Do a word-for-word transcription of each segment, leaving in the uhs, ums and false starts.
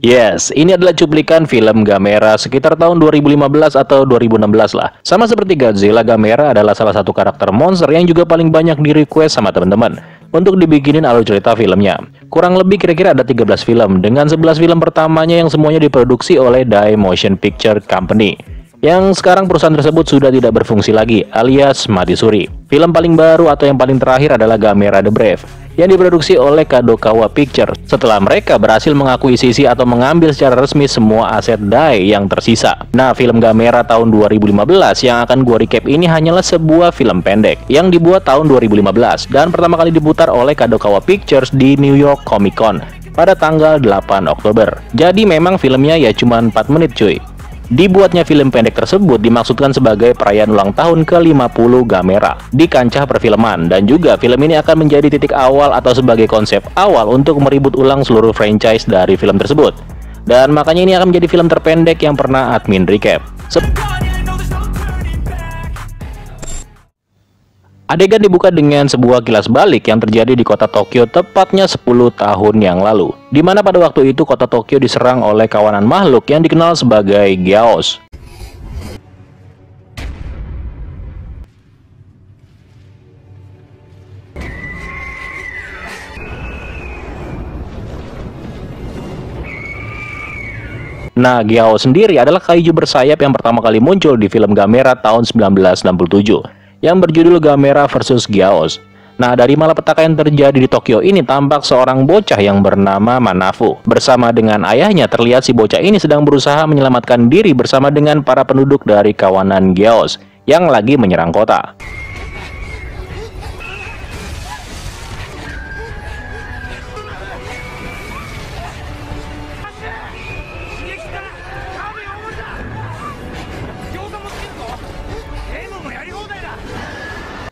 Yes, ini adalah cuplikan film Gamera sekitar tahun dua ribu lima belas atau dua ribu enam belas lah. Sama seperti Godzilla, Gamera adalah salah satu karakter monster yang juga paling banyak di request sama teman-teman untuk dibikinin alur cerita filmnya. Kurang lebih kira-kira ada tiga belas film, dengan sebelas film pertamanya yang semuanya diproduksi oleh Dai Motion Picture Company, yang sekarang perusahaan tersebut sudah tidak berfungsi lagi alias mati suri. Film paling baru atau yang paling terakhir adalah Gamera The Brave yang diproduksi oleh Kadokawa Pictures setelah mereka berhasil mengakuisisi atau mengambil secara resmi semua aset Dai yang tersisa. Nah, film Gamera tahun dua ribu lima belas yang akan gua recap ini hanyalah sebuah film pendek yang dibuat tahun dua ribu lima belas dan pertama kali diputar oleh Kadokawa Pictures di New York Comic Con pada tanggal delapan Oktober. Jadi memang filmnya ya cuma empat menit cuy. Dibuatnya film pendek tersebut dimaksudkan sebagai perayaan ulang tahun ke lima puluh Gamera di kancah perfilman, dan juga film ini akan menjadi titik awal atau sebagai konsep awal untuk meribut ulang seluruh franchise dari film tersebut. Dan makanya ini akan menjadi film terpendek yang pernah admin recap. Sep Adegan dibuka dengan sebuah kilas balik yang terjadi di kota Tokyo tepatnya sepuluh tahun yang lalu, di mana pada waktu itu kota Tokyo diserang oleh kawanan makhluk yang dikenal sebagai Gyaos. Nah, Gyaos sendiri adalah kaiju bersayap yang pertama kali muncul di film Gamera tahun seribu sembilan ratus enam puluh tujuh. Yang berjudul Gamera versus Gyaos. Nah, dari malapetaka yang terjadi di Tokyo ini tampak seorang bocah yang bernama Manafu. Bersama dengan ayahnya terlihat si bocah ini sedang berusaha menyelamatkan diri bersama dengan para penduduk dari kawanan Gyaos yang lagi menyerang kota.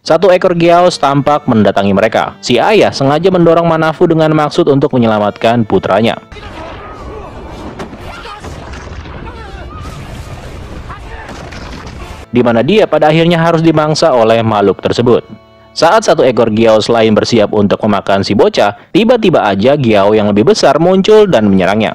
Satu ekor Gyaos tampak mendatangi mereka. Si ayah sengaja mendorong Manafu dengan maksud untuk menyelamatkan putranya. Di mana dia pada akhirnya harus dimangsa oleh makhluk tersebut. Saat satu ekor Gyaos lain bersiap untuk memakan si bocah, tiba-tiba aja Gyaos yang lebih besar muncul dan menyerangnya.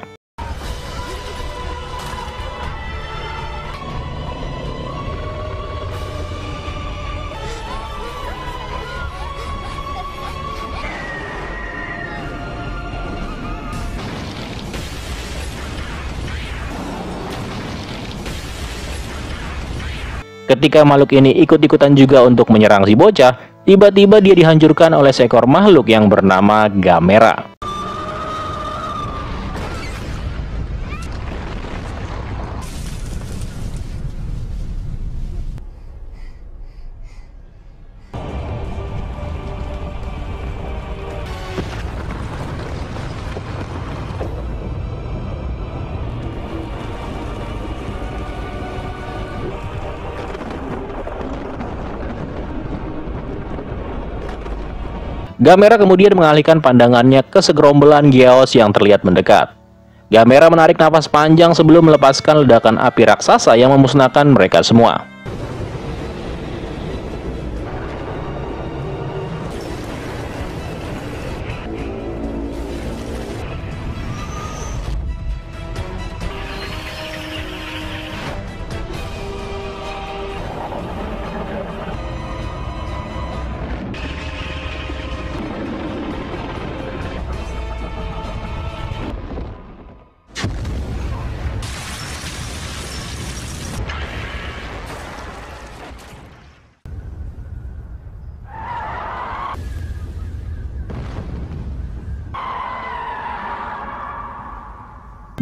Ketika makhluk ini ikut-ikutan juga untuk menyerang si bocah, tiba-tiba dia dihancurkan oleh seekor makhluk yang bernama Gamera. Gamera kemudian mengalihkan pandangannya ke segerombolan Gyaos yang terlihat mendekat. Gamera menarik napas panjang sebelum melepaskan ledakan api raksasa yang memusnahkan mereka semua.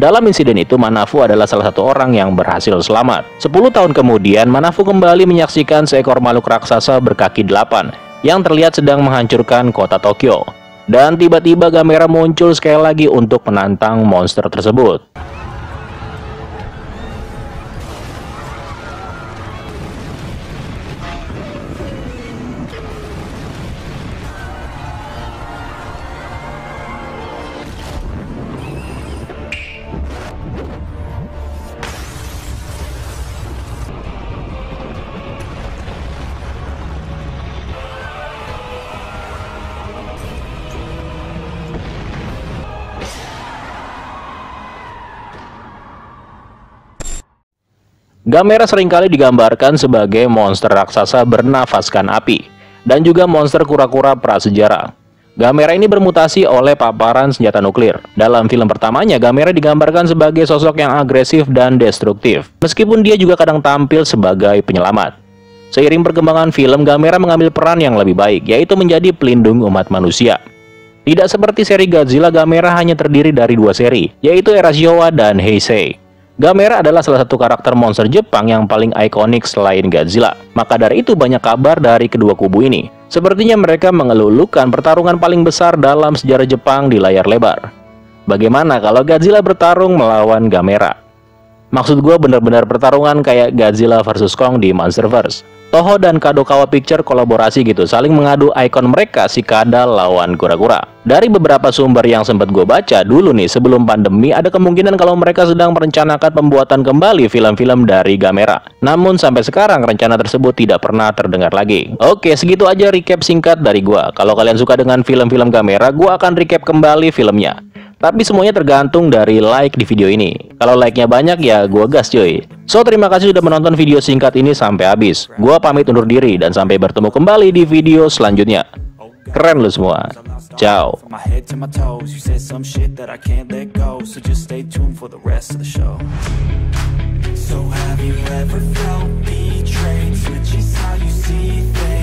Dalam insiden itu, Manafu adalah salah satu orang yang berhasil selamat. sepuluh tahun kemudian, Manafu kembali menyaksikan seekor makhluk raksasa berkaki delapan yang terlihat sedang menghancurkan kota Tokyo. Dan tiba-tiba Gamera muncul sekali lagi untuk menantang monster tersebut. Gamera seringkali digambarkan sebagai monster raksasa bernafaskan api, dan juga monster kura-kura prasejarah. Gamera ini bermutasi oleh paparan senjata nuklir. Dalam film pertamanya, Gamera digambarkan sebagai sosok yang agresif dan destruktif, meskipun dia juga kadang tampil sebagai penyelamat. Seiring perkembangan film, Gamera mengambil peran yang lebih baik, yaitu menjadi pelindung umat manusia. Tidak seperti seri Godzilla, Gamera hanya terdiri dari dua seri, yaitu era Showa dan Heisei. Gamera adalah salah satu karakter monster Jepang yang paling ikonik selain Godzilla. Maka dari itu banyak kabar dari kedua kubu ini. Sepertinya mereka mengelulukan pertarungan paling besar dalam sejarah Jepang di layar lebar. Bagaimana kalau Godzilla bertarung melawan Gamera? Maksud gue bener-bener pertarungan kayak Godzilla versus Kong di MonsterVerse. Toho dan Kadokawa Picture kolaborasi gitu, saling mengadu ikon mereka si Kada lawan kura-kura. Dari beberapa sumber yang sempat gue baca dulu nih sebelum pandemi, ada kemungkinan kalau mereka sedang merencanakan pembuatan kembali film-film dari Gamera. Namun sampai sekarang rencana tersebut tidak pernah terdengar lagi. Oke, segitu aja recap singkat dari gue. Kalau kalian suka dengan film-film Gamera, gue akan recap kembali filmnya. Tapi semuanya tergantung dari like di video ini. Kalau like-nya banyak ya gua gas cuy. So terima kasih sudah menonton video singkat ini sampai habis. Gua pamit undur diri dan sampai bertemu kembali di video selanjutnya. Keren lu semua. Ciao.